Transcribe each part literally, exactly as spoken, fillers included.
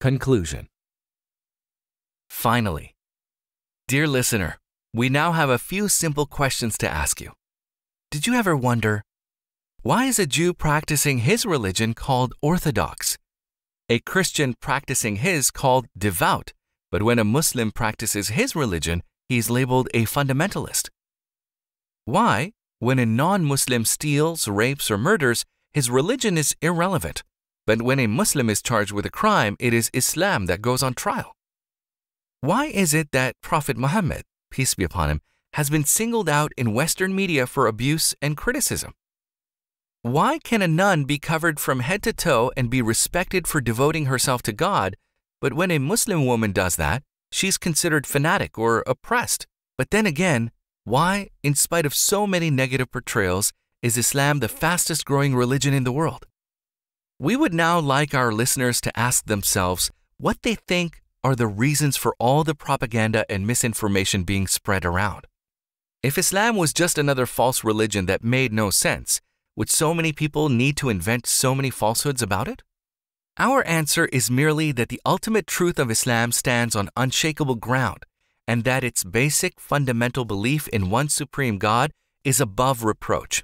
Conclusion. Finally, dear listener, we now have a few simple questions to ask you. Did you ever wonder, why is a Jew practicing his religion called Orthodox, a Christian practicing his called devout, but when a Muslim practices his religion, he is labeled a fundamentalist? Why, when a non-Muslim steals, rapes, or murders, his religion is irrelevant, but when a Muslim is charged with a crime, it is Islam that goes on trial? Why is it that Prophet Muhammad, peace be upon him, has been singled out in Western media for abuse and criticism? Why can a nun be covered from head to toe and be respected for devoting herself to God, but when a Muslim woman does that, she's considered fanatic or oppressed? But then again, why, in spite of so many negative portrayals, is Islam the fastest growing religion in the world? We would now like our listeners to ask themselves what they think are the reasons for all the propaganda and misinformation being spread around. If Islam was just another false religion that made no sense, would so many people need to invent so many falsehoods about it? Our answer is merely that the ultimate truth of Islam stands on unshakable ground, and that its basic fundamental belief in one supreme God is above reproach.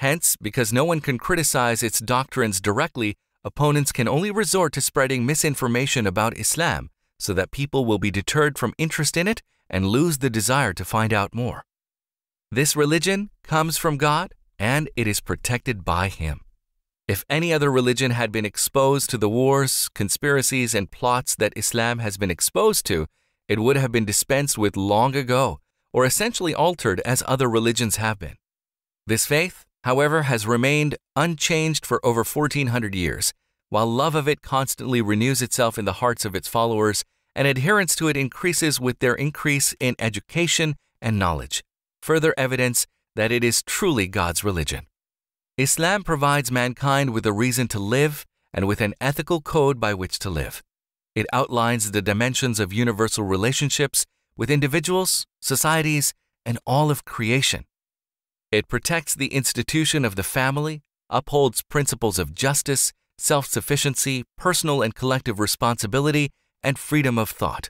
Hence, because no one can criticize its doctrines directly, opponents can only resort to spreading misinformation about Islam so that people will be deterred from interest in it and lose the desire to find out more. This religion comes from God, and it is protected by Him. If any other religion had been exposed to the wars, conspiracies, and plots that Islam has been exposed to, it would have been dispensed with long ago, or essentially altered as other religions have been. This faith, however, has remained unchanged for over fourteen hundred years, while love of it constantly renews itself in the hearts of its followers, and adherence to it increases with their increase in education and knowledge, further evidence that it is truly God's religion. Islam provides mankind with a reason to live and with an ethical code by which to live. It outlines the dimensions of universal relationships with individuals, societies, and all of creation. It protects the institution of the family, upholds principles of justice, self-sufficiency, personal and collective responsibility, and freedom of thought.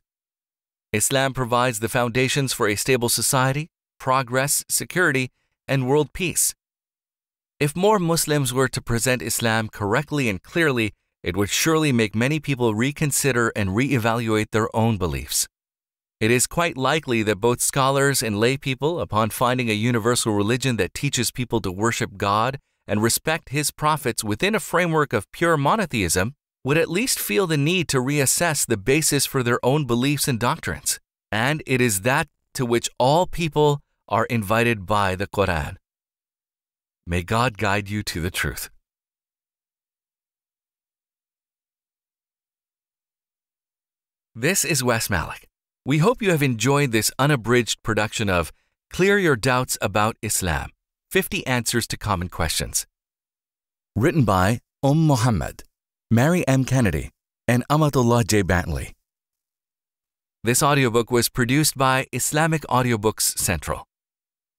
Islam provides the foundations for a stable society, progress, security, and world peace. If more Muslims were to present Islam correctly and clearly, it would surely make many people reconsider and reevaluate their own beliefs. It is quite likely that both scholars and lay people, upon finding a universal religion that teaches people to worship God and respect His prophets within a framework of pure monotheism, would at least feel the need to reassess the basis for their own beliefs and doctrines. And it is that to which all people are invited by the Quran. May God guide you to the truth. This is Wes Malik. We hope you have enjoyed this unabridged production of Clear Your Doubts About Islam, fifty Answers to Common Questions. Written by Umm Muhammad, Mary M. Kennedy, and Amatullah J. Bantley. This audiobook was produced by Islamic Audiobooks Central.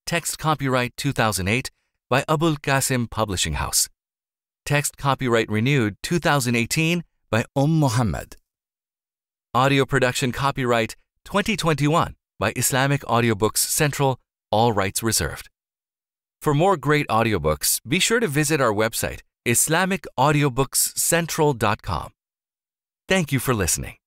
Text copyright two thousand eight. By Abul Qasim Publishing House. Text copyright renewed two thousand eighteen by Umm Muhammad. Audio production copyright twenty twenty-one by Islamic Audiobooks Central, all rights reserved. For more great audiobooks, be sure to visit our website, islamic audiobooks central dot com. Thank you for listening.